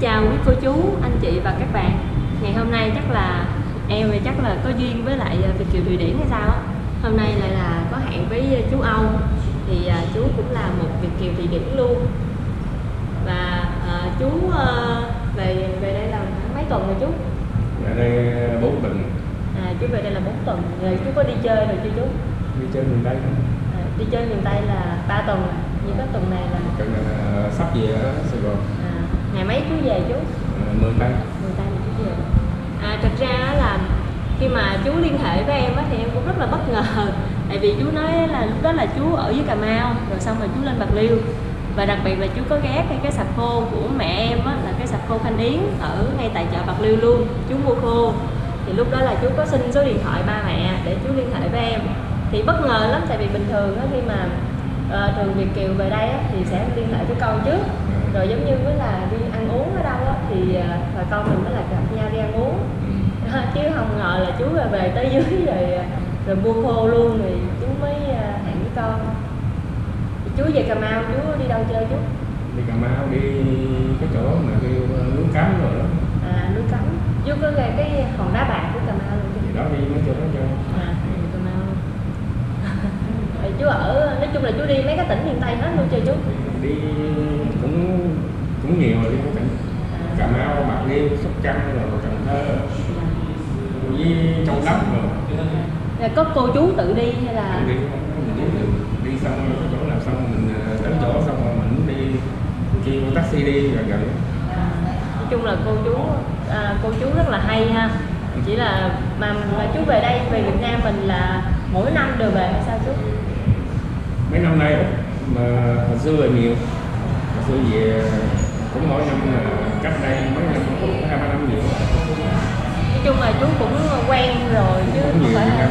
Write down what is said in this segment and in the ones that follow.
chào quý cô chú, anh chị và các bạn. Ngày hôm nay chắc là có duyên với lại Việt Kiều Thụy Điển hay sao á. Hôm nay lại là có hẹn với chú Âu. Thì chú cũng là một Việt Kiều Thụy Điển luôn. Và chú về đây là mấy tuần rồi chú? Về đây 4 tuần. À, chú về đây là 4 tuần. Rồi chú có đi chơi rồi chưa chú? Đi chơi miền Tây. À, đi chơi miền Tây là 3 tuần. Như có tuần này là sắp về ở Sài Gòn. À, ngày mấy chú về chú? 13. 13 chú về. À, thật ra là khi mà chú liên hệ với em á, thì em cũng rất là bất ngờ. Tại vì chú nói là lúc đó là chú ở dưới Cà Mau, rồi xong rồi chú lên Bạc Liêu. Và đặc biệt là chú có ghé cái sạp khô của mẹ em á, là cái sạp khô Khanh Yến ở ngay tại chợ Bạc Liêu luôn. Chú mua khô. Thì lúc đó là chú có xin số điện thoại ba mẹ để chú liên hệ với em. Thì bất ngờ lắm, tại vì bình thường á, khi mà thường Việt Kiều về đây á, thì sẽ liên hệ với con trước. Rồi giống như với là đi ăn uống ở đâu á, thì bà con mình mới là gặp nhau đi ăn uống. Chứ không ngờ là chú về tới dưới rồi mua khô luôn, rồi chú mới hẹn với con. Thì chú về Cà Mau, chú đi đâu chơi chú? Đi Cà Mau, đi cái chỗ mà kêu núi Cấm rồi đó. À, núi Cấm. Chú có về cái hòn đá bạc của Cà Mau luôn chứ? Thì đó, đi mấy chỗ đó chơi. À, đi Cà Mau. Chú ở, nói chung là chú đi mấy cái tỉnh miền Tây hết luôn chơi chú? Đi cũng nhiều rồi, đi các tỉnh. À. Cà Mau, Bạc Liêu, Sóc Trăng rồi Cần Thơ. Với trong đất rồi. Là có cô chú tự đi hay là đi xong rồi chỗ làm xong mình đến chỗ xong rồi mình đi kêu taxi đi rồi gần. À, nói chung là cô chú rất là hay ha. Chỉ là mà chú về đây về Việt Nam mình là mỗi năm đều về hay sao chú? Mấy năm nay mà hồi xưa về nhiều, hồi xưa về cũng mỗi năm cách đây mấy năm cũng 2-3 năm nhiều. Nói chung là chú cũng quen rồi chứ không phải là...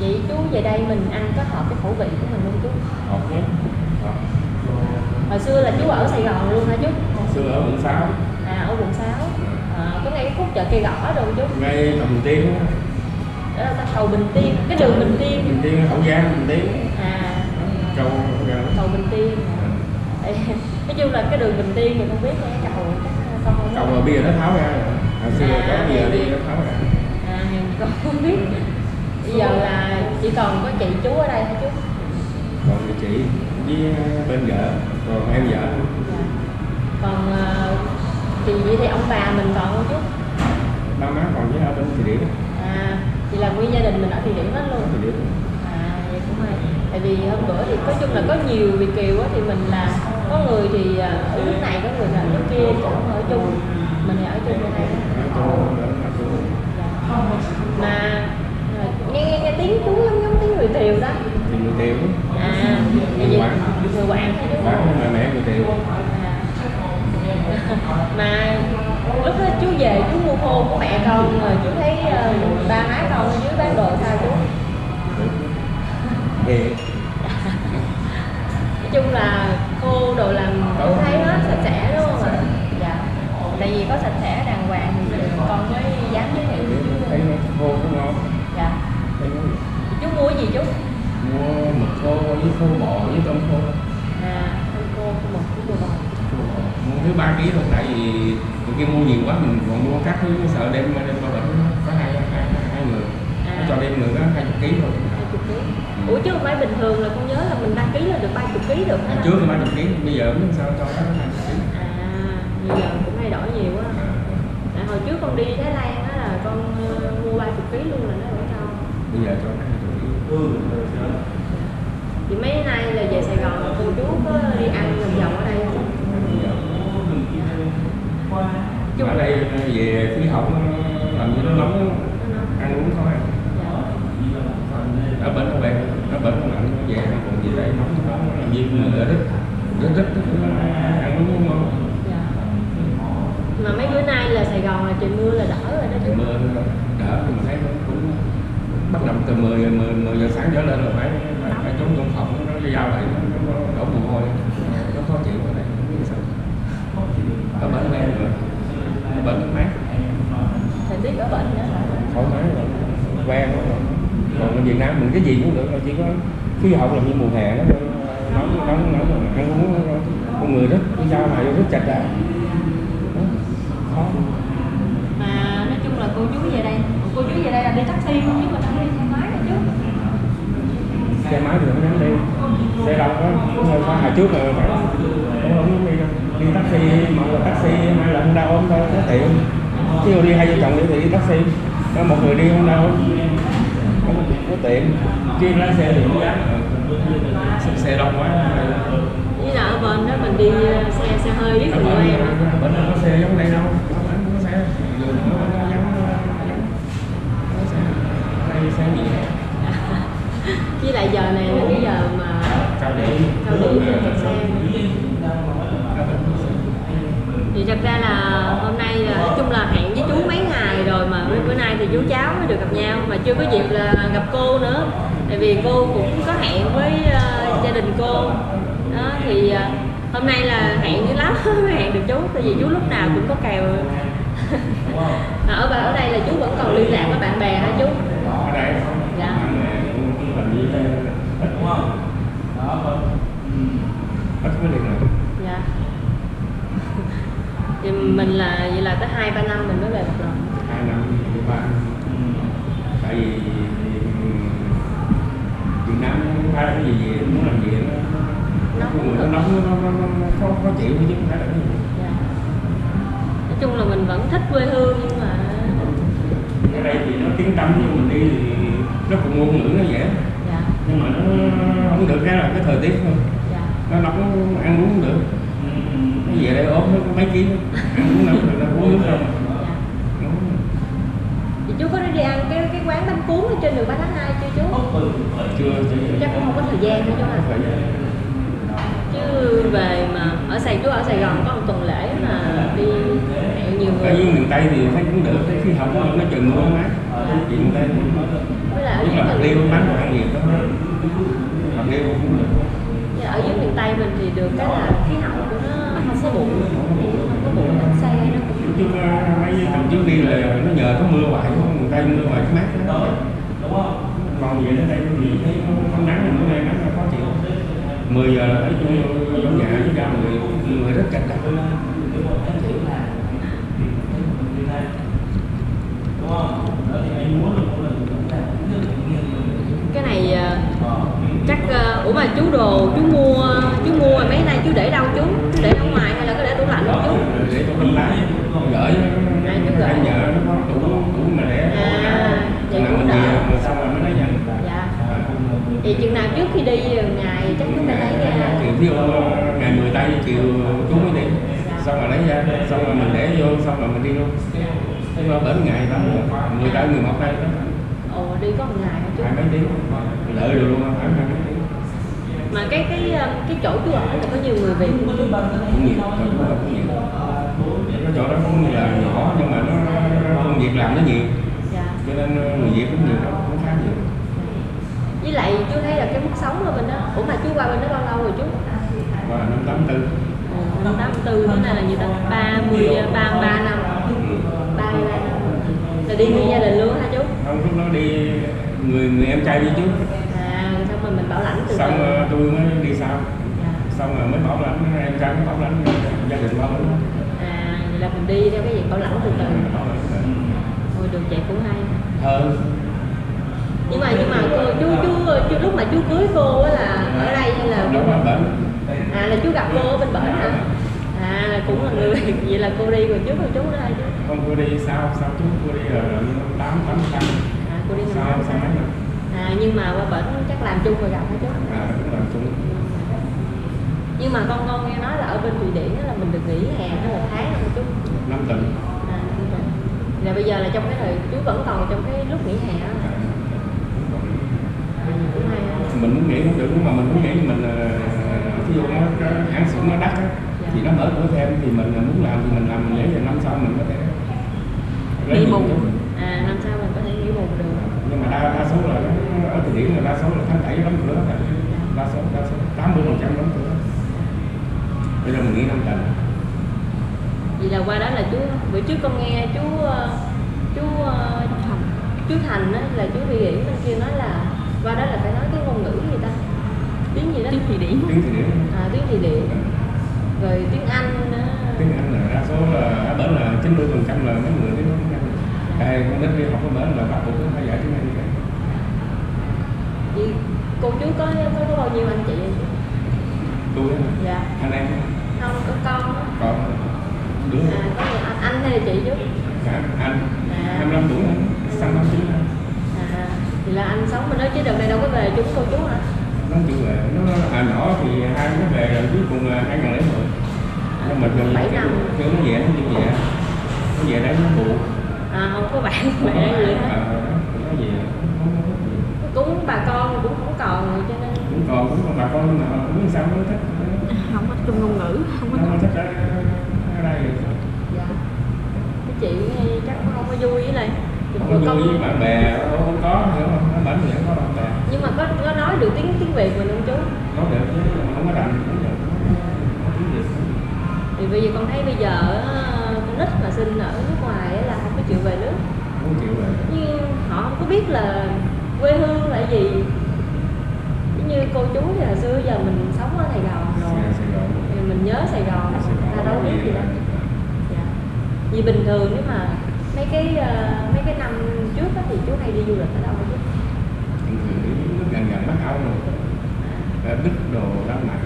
Vậy chú về đây mình ăn có hợp cái khẩu vị của mình luôn chú? Hợp chứ. Hồi xưa là chú ở Sài Gòn luôn hả chú? Hồi xưa ở quận 6. À, ở quận 6. À, có ngay cái khúc chợ Cây Gõ đâu chú? Ngay Tàu Bình Tiên. Đó là Cầu Bình Tiên, cái đường Bình Tiên. Bình Tiên, Hậu Giang, Bình Tiên. À. Cầu Bình Tiên. Ừ. Nói chung là cái đường Bình Tiên thì không biết nha, cầu mà bây giờ nó tháo ra rồi. Hồi xưa cái bây giờ đi nó tháo ra. À, con không biết. Bây giờ là chỉ còn có chị chú ở đây hả chú? Còn chị với bên vợ, còn em vợ. Dạ. Còn chị vậy thì ông bà mình còn không chú? Ba má còn với ở bên Thụy Điển. À, chị là nguyên gia đình mình ở Thụy Điển hết luôn. Thụy Điển. À, vậy cũng hay. Tại vì hôm bữa thì nói chung là có nhiều Việt Kiều thì mình là có người thì ở nước này, có người ở nước kia, chứ không ở chung. Mình thì ở chung bên đây. Mà nghe tiếng chú giống tiếng người Kiều đó. Người Kiều. À, người Quảng. Người Quảng thôi chứ. Quảng, mẹ người Kiều. Mà lúc đó chú về chú mua khô của mẹ con rồi chú thấy ba má con ở dưới bán đồ sao chú? Nói chung là khô đồ làm cũng thấy hết sạch sẽ đúng không ạ? Dạ. Tại vì có sạch sẽ đàng hoàng thì con mới dám giới thiệu chú. Thấy khô cũng ngon. Dạ. Chú mua cái gì chú? Mua mực khô với khô bò với tôm khô. À, tôm khô, mực với khô bò. Mua thứ 3 kg thôi, tại vì tụi kia mua nhiều quá mình còn mua các thứ sợ đem qua bệnh có hai người. À. Cho đem người đó 20 kg thôi. Ủa chứ không phải bình thường là con nhớ là mình đăng ký là được 30 kg được hả? Trước là 30 kg, bây giờ cũng sao cho nó 20 kg. À, bây giờ cũng thay đổi nhiều quá. À, hồi trước con đi Thái Lan á là con mua 30 kg luôn là nó để cho. Bây giờ cho nó 20 kg. Ừ. Thì mấy nay là về Sài Gòn cô chú có đi ăn vòng vòng ở đây không? Dạ. Ở đây về khí hậu nó làm cho nó nóng, ăn uống thôi. Ở bên các bạn, ở bên các bạn về còn gì đây nóng làm gì mà ở rất ăn uống ngon. Dạ. Mà mấy bữa nay là Sài Gòn là trời mưa là đỡ rồi đó chứ. Mưa đỡ thì mình thấy cũng bắt đầu từ 10 giờ sáng trở lên là phải trốn trong phòng nó giao lại nó đổ mồ hôi nó khó chịu ở đây không biết sao. Ở bên các bạn rồi, ở bên nó mát. Thời tiết ở bên nữa. Thoải mái rồi, quen rồi. Còn Việt Nam mình cái gì cũng được, chỉ có khí hậu là như mùa hè đó, nóng ăn uống con người rất cái dao này rất chặt chẽ. Mà nói chung là cô chú về đây là đi taxi không chứ mình không đi xe máy nữa chứ. Xe máy thì không dám đi, xe đông quá. Hồi trước rồi không đi đâu, đi taxi mọi người taxi hay là không đau không đâu, nó tiện. Chứ đi hai vợ chồng đi thì taxi, có một người đi không đâu, có tiện. Chứ lái xe thì không dám, xe đông quá. Với là ở bên đó mình đi xe hơi biết rồi em. Bên đó có xe giống đây đâu, không có xe. Xe gì vậy? Với lại giờ này là cái giờ mà cao điểm kẹt xe. Thì thật ra là hôm nay nói chung là hẹn với chú mấy ngày rồi mà bữa nay thì chú cháu mới được gặp nhau mà chưa có dịp là gặp cô nữa. Tại vì cô cũng có hẹn với gia đình cô. Đó, thì hôm nay là hẹn dữ lắm mới hẹn được chú, tại vì chú lúc nào cũng có kèo. Ở đây là chú vẫn còn liên lạc với bạn bè hả chú? Ở đây dạ. Dạ. Thì mình là vậy là tới 2-3 năm mình mới về được rồi. 2 năm 3. Tại vì Việt Nam không ai cái gì về muốn làm gì đó. Nó khó chịu chứ không phải là cái gì. Dạ. Nói chung là mình vẫn thích quê hương nhưng mà ở đây thì nó tiếng tâm nhưng mình đi thì nó cũng ngôn ngữ nó dễ. Dạ. Nhưng mà nó không được cái là cái thời tiết thôi. Dạ. Nó không ăn uống không được. Nó về đây ốm nó mấy ký ăn uống đâu được, nó uống đâu. Dạ. Thì chú có đi ăn cái quán bánh cuốn ở trên đường 3 tháng 2 chưa chú? Chưa. Chắc cũng không có thời gian nữa chú hả? Chứ về mà ở Sài Gòn, chú ở Sài Gòn có một tuần lễ mà đi hẹn nhiều người. Ở dưới miền Tây thì thấy cũng được, thấy khi học nó chừng mua mát. Chỉ miền Tây cũng có được. Nhưng mà liêu bán đồ ăn nhiệt đó. Mà liêu cũng được. Ở dưới miền Tây mình thì được cái là khí hậu của nó không có bụi. Không có bụi bánh xe nó cũng. Chứ mấy thằng trước đi là nó nhờ có mưa hoài, không miền Tây mưa hoài cái mát. Đúng không? Còn về đến đây thì thấy không nắng là mưa nắng là khó chịu. 10 giờ là thấy chú vô nhà với ra người rất cạnh cạnh. Cái này chắc ủa mà chú đồ chú mua mấy nay chú để đâu chú? Chú để ở ngoài hay là có để tủ lạnh không chú? Để tủ lạnh lái gửi anh nhờ nó có tủ mà để mình đi xong rồi mới lấy nhà. Vậy chừng nào trước khi đi ngày chắc chúng ta lấy ra chiều ngày 10 tây chiều chú mới đi xong rồi lấy ra xong rồi mình để vô xong rồi mình đi luôn thế qua bển ngày đó 10 tây 11 tây đó. Ồ đi có một ngày chú. 2 mấy tiếng lợi được luôn phải 2 mấy tiếng. Mà cái chỗ chú ở là có nhiều người Việt cũng nhiều, cái chỗ đó cũng là nhỏ nhưng mà nó công việc làm nó nhiều cho nên người Việt cũng nhiều lắm, cũng khá nhiều. Với lại chú thấy là cái mức sống ở bên đó. Ủa mà chú qua bên đó bao lâu rồi chú? Qua năm 84. Năm 84 bữa nay là nhiêu đó? 33 năm. 33 năm. Là đi với gia đình luôn hả chú? Không, lúc đó đi người em trai đi chứ. À, xong rồi mình bảo lãnh từ xong rồi tôi mới đi sau. À. Xong rồi mới bảo lãnh, em trai mới bảo lãnh, gia đình bảo lãnh. À, vậy là mình đi theo cái việc bảo lãnh từ từ. Ôi, đường chạy cũng hay. Nhưng mà chú lúc mà chú cưới cô là ở đây hay là à là chú gặp cô ở bên bển hả? À là cũng là người Việt vậy là cô đi rồi trước rồi chú ở đây chứ? Không cô đi sao chú cô đi rồi 8 năm. À cô đi năm sao mấy năm? À nhưng mà qua bển chắc làm chung rồi gặp hả chú? À cũng làm chung. Nhưng mà con nghe nói là ở bên Thụy Điển là mình được nghỉ hè nó 1 tháng không chú? 5 tuần. À 5 tuần. Là bây giờ là trong cái thời chú vẫn còn trong cái lúc nghỉ hè đó. Mình muốn nghỉ cũng được nhưng mà mình muốn nghỉ mình ví dụ nó ăn sủng nó đắt á thì nó mở cửa thêm thì mình muốn làm thì mình làm mình để rồi năm sau mình có thể nghỉ bù. À năm sau mình có thể nghỉ bù được. Nhưng mà đa số là ở Thụy Điển là đa số là tháng 7 đóng cửa hết, đa số 80% đóng cửa. Bây giờ mình nghỉ 5 tuần. Vậy là qua đó là chú bữa trước con nghe chú Thành á là chú đi nghỉ bên kia nói là Qua đó là phải nói cái ngôn ngữ gì ta? Tiếng gì đó? Tiếng Thụy Điển. Tiếng Thụy Điển. À, tiếng Thụy Điển. Rồi tiếng Anh. Tiếng Anh là đa số là bển là 90% là mấy người biết nói tiếng Anh. Ai cũng đến đi học ở bển là bắt buộc phải dạy tiếng Anh như vậy. Vậy cô chú có bao nhiêu anh chị? Tôi á. Dạ. Anh em không có con. Còn đứa. À, có người anh hay là chị chứ? Dạ, anh. À. 55 tuổi anh. Sang năm 9 anh. À, thì là anh sống bên đó chứ đợt này đâu có về chúng cô chú hả? Nó chưa về, nó hồi nhỏ thì hai nó về rồi cuối cùng là 2010. Nó mình gần 7 năm. Chứ nó về nó về. Nó về đấy nó buồn. À không có bạn bè gì hết. Nó về. Cũng bà con cũng không còn rồi cho nên cũng còn bà con mà cũng sao nó thích. Không có chung ngôn ngữ, không thích ở đây. Dạ. Cái chị chắc không có vui với lại. Không có vui với bạn bè, không có hiểu không? Nó bánh vẫn có bạn bè. Nhưng mà có nói được tiếng Việt mình không chú? Nói được chứ không có rành cũng được. Thì bây giờ con thấy bây giờ con nít mà sinh ở nước ngoài là không có chịu về nước. Không chịu về. Nhưng họ không có biết là quê hương là gì. Như cô chú thì hồi xưa giờ mình sống ở Sài Gòn rồi, thì mình nhớ Sài Gòn, ta đâu biết gì đó. Dạ. Vì bình thường nếu mà mấy cái năm trước đó thì chú hay đi du lịch ở đâu chứ? Nước gần Bắc Âu rồi, Đức đồ Đan Mạch.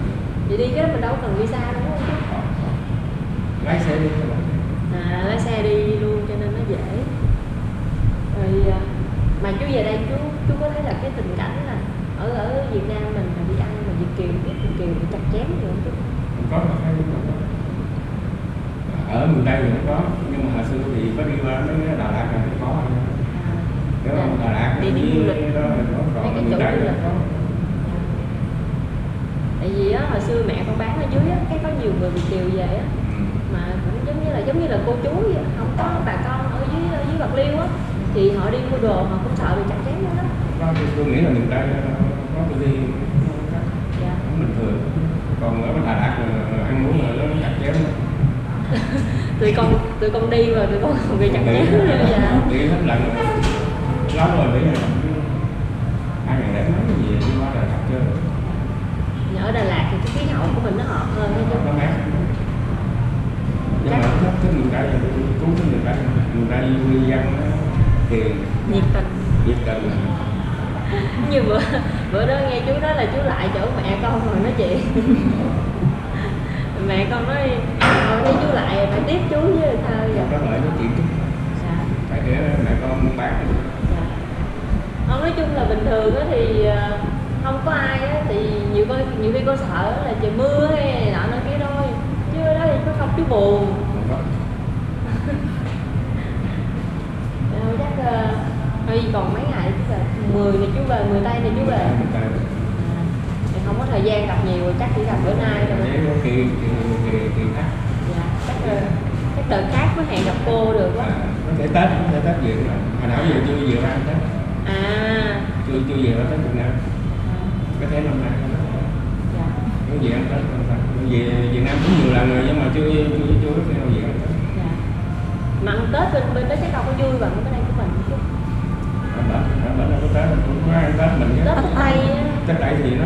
Vậy đi cái đó mình đâu cần visa đúng không chú? Lái xe đi các bạn. À, lái xe đi luôn cho nên nó dễ. Rồi mà chú về đây chú có thấy là cái tình cảnh là ở Việt Nam mình mà đi ăn mà Việt Kiều biết Việt Kiều bị chặt chém gì không chứ? Không có, không có. Ở miền Tây thì nó có, nhưng mà hồi xưa thì có đi qua mấy Đà Lạt là không có. Nếu không Đà Lạt thì đi đó là có, còn miền Tây là có. Tại vì á hồi xưa mẹ con bán ở dưới á, cái có nhiều người Việt Kiều về á, mà cũng giống như là cô chú vậy, không có bà con ở dưới Bạc Liêu á, thì họ đi mua đồ họ cũng sợ bị chặt chém luôn đó. Tôi nghĩ là miền Tây có tự đi cũng bình thường, còn ở Đà Lạt là ăn uống là nó chặt chém. Tụi con đi rồi tụi con không bị chặt chém nữa vậy. Đi hết lần rồi, lắm rồi bây giờ ăn ngày đấy nói gì đi qua Đà Lạt chơi. Ở Đà Lạt thì cái khí hậu của mình nó hợp hơn chứ. Nó mát. Nhưng mà thích miền Tây thì cũng thích miền Tây. Miền Tây người dân thì nhiệt tình. Như bữa đó nghe chú nói là chú lại chỗ mẹ con rồi nói chuyện. Mẹ con nói thôi đi chú lại phải tiếp chú với sao vậy? Có lại nói chuyện chứ. Dạ. Phải để mẹ con muốn bán. Dạ. Không, nói chung là bình thường á thì không có ai á thì nhiều khi con sợ là trời mưa hay nọ nó kia thôi. Chứ đó thì có không chú buồn. Chắc thôi còn mấy ngày chứ là 10 thì chú về, 10 tây thì chú về. Thì không có thời gian gặp nhiều, chắc chỉ gặp bữa nay rồi. Nếu có kỳ khác. Dạ, chắc đợt khác mới hẹn gặp cô được quá. Có thể Tết, về cũng được. Hồi nào giờ chưa về ăn Tết. À. Chưa về Tết Việt Nam. Có thể năm nay. Dạ. Nếu về ăn Tết không sao. Về Việt Nam cũng nhiều lần rồi nhưng mà chưa biết nào về ăn Tết. Dạ. Mà ăn Tết bên đó chắc đâu có vui bằng cái này của mình chứ. Bển là có Tết, cũng có ăn Tết mình chứ. Tết Tây á. Tết Tây thì nó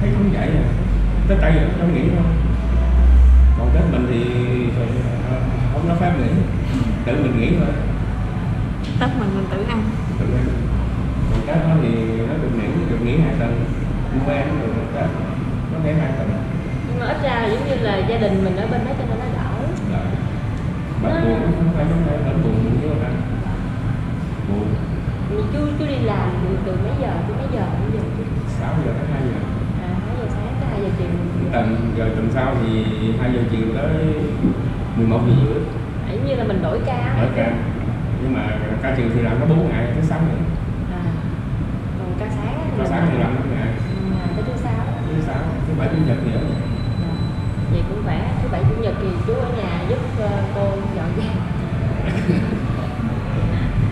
thấy cũng vậy à. Tết Tây thì nó nghỉ thôi. Còn Tết mình thì không nó phép nghỉ. Tự mình nghỉ thôi. Tết mình tự ăn. Còn Tết nó thì nó được nghỉ 2 tuần. Mua ăn được Tết nó nghỉ 2 tuần. Nhưng mà ít ra giống như là gia đình mình ở bên đó cho nên nó đỡ. Đỡ. Bển buồn cũng không phải giống đây, bển buồn chứ không phải. Thì chú đi làm từ mấy giờ tới mấy giờ? 6 giờ tới 2 giờ. À, 6 giờ sáng tới 2 giờ chiều. Tuần sau thì 2 giờ chiều tới 11 giờ rưỡi. Ấy như là mình đổi ca. Đổi ca. Nhưng mà ca chiều thì làm có 4 ngày tới 6 ngày. À. Còn ca sáng á? Ca sáng thì làm 5 ngày. À, tới thứ 6. Thứ 6, thứ 7 chủ nhật thì ở nhà. À. Vậy cũng khỏe, thứ 7 chủ nhật thì chú ở nhà giúp cô dọn dẹp.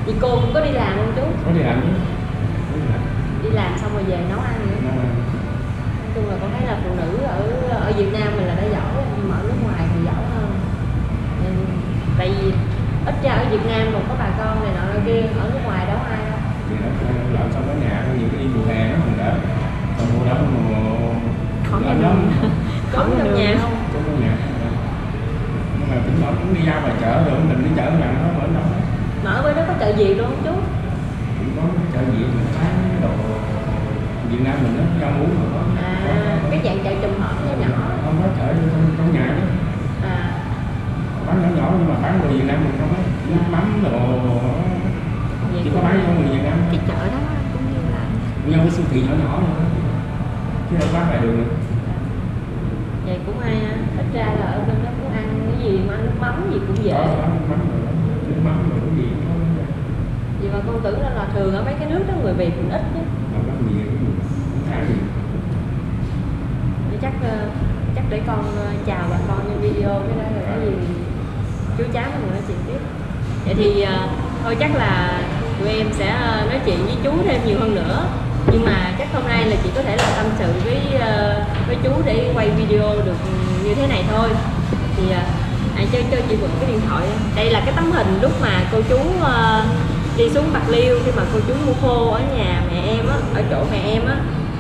Thì cô cũng có đi làm không chú? Có đi làm chứ. Đi làm xong rồi về nấu ăn nữa. Nói chung là con thấy là phụ nữ ở Việt Nam mình là đã giỏi, nhưng mà ở nước ngoài thì giỏi hơn. Nên, tại vì ít ra ở Việt Nam còn có bà con này nọ kia, ở nước ngoài đâu ai đâu. thì nó làm xong ở nhà, nhiều cái đi mùa hè đó mình đã xong mùa đó còn trong nhà không? Trong nhà. Nhưng mà tính nó cũng đi ra ngoài chợ rồi, mình đi chợ bạn nó ở đâu? Ở bên đó có chợ gì luôn chú? Cũng có chợ gì mình thấy đồ Việt Nam mình nó rau muống rồi đó. Có, cái dạng chợ trùm hộp nhỏ nhỏ. Không có chợ trong nhà chứ. Bán nhỏ nhỏ nhưng mà bán đồ Việt Nam mình không ấy. Mắm đồ chỉ có bán cho người Việt Nam. Cái chợ đó cũng như là cũng như cái siêu thị nhỏ nhỏ thôi. Chứ đâu bán ngoài đường nữa. Vậy cũng hay ha. Thật ra là ở bên đó cũng ăn cái gì mà ăn nước mắm gì cũng dễ. Nước mắm rồi cái gì cũng vậy. Vậy mà con tưởng là thường ở mấy cái nước đó người Việt cũng ít chứ. Đâu có người Việt cũng khá nhiều. Chắc để con chào bà con trong video cái đó rồi cái gì chú cháu mình nói chuyện tiếp. Vậy thì thôi chắc là tụi em sẽ nói chuyện với chú thêm nhiều hơn nữa. Nhưng mà chắc hôm nay là chỉ có thể là tâm sự với chú để quay video được như thế này thôi. Thì cho chị mượn cái điện thoại. Đây là cái tấm hình lúc mà cô chú đi xuống Bạc Liêu khi mà cô chú mua khô ở nhà mẹ em á, ở chỗ mẹ em á.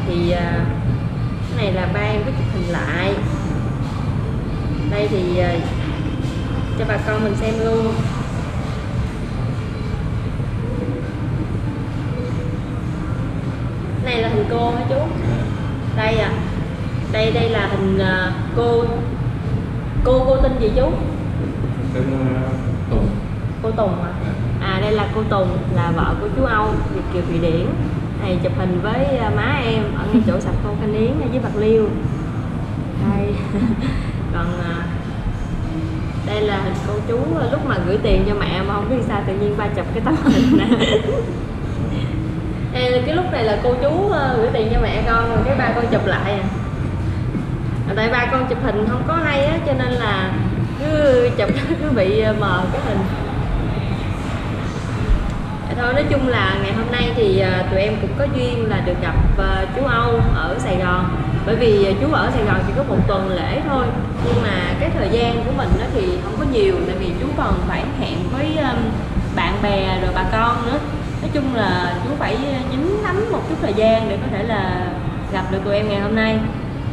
Thì cái này là ba em có chụp hình lại. Đây thì cho bà con mình xem luôn. Cái này là hình cô hả chú? Đây à. Đây là hình cô. Cô tên gì chú? Tên Tùng. Cô Tùng à? À đây là cô Tùng, là vợ của chú Âu, Việt Kiều Thụy Điển. Này chụp hình với má em ở ngay chỗ sạp khô Khanh Yến ở dưới Bạc Liêu. Đây. Còn đây là hình cô chú lúc mà gửi tiền cho mẹ mà không biết sao tự nhiên ba chụp cái tấm hình này. Cái lúc này là cô chú gửi tiền cho mẹ con rồi cái ba con chụp lại à. Tại ba con chụp hình không có hay á cho nên là cứ chụp cứ bị mờ cái hình. Thôi nói chung là ngày hôm nay thì tụi em cũng có duyên là được gặp chú Âu ở Sài Gòn. Bởi vì chú ở Sài Gòn chỉ có một tuần lễ thôi. Nhưng mà cái thời gian của mình đó thì không có nhiều. Tại vì chú còn phải hẹn với bạn bè rồi bà con nữa. Nói chung là chú phải dính lắm một chút thời gian để có thể là gặp được tụi em ngày hôm nay.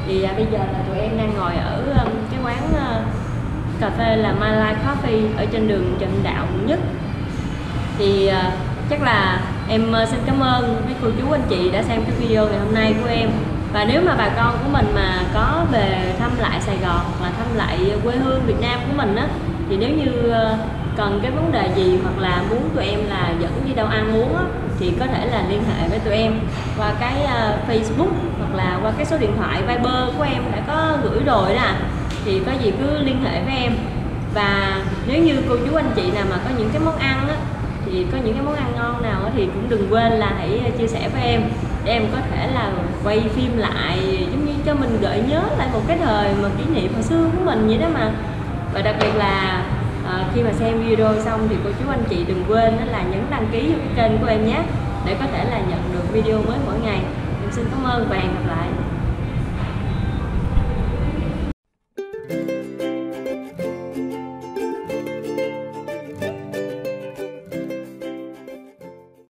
Thì bây giờ là tụi em đang ngồi ở cái quán cà phê là My Life Coffee ở trên đường Trần Đạo Nhất. Thì chắc là em xin cảm ơn mấy cô chú anh chị đã xem cái video ngày hôm nay của em. Và nếu mà bà con của mình mà có về thăm lại Sài Gòn và thăm lại quê hương Việt Nam của mình á, thì nếu như cần cái vấn đề gì hoặc là muốn tụi em là dẫn đi đâu ăn uống á, thì có thể là liên hệ với tụi em qua cái Facebook hoặc là qua cái số điện thoại Viber của em đã có gửi rồi đó. Thì có gì cứ liên hệ với em. Và nếu như cô chú anh chị nào mà có những cái món ăn á, thì có những cái món ăn ngon nào thì cũng đừng quên là hãy chia sẻ với em để em có thể là quay phim lại, giống như cho mình gợi nhớ lại một cái thời mà kỷ niệm hồi xưa của mình vậy đó mà. Và đặc biệt là khi mà xem video xong thì cô chú anh chị đừng quên là nhấn đăng ký vào cái kênh của em nhé, để có thể là nhận được video mới mỗi ngày. Em xin cảm ơn và hẹn gặp lại.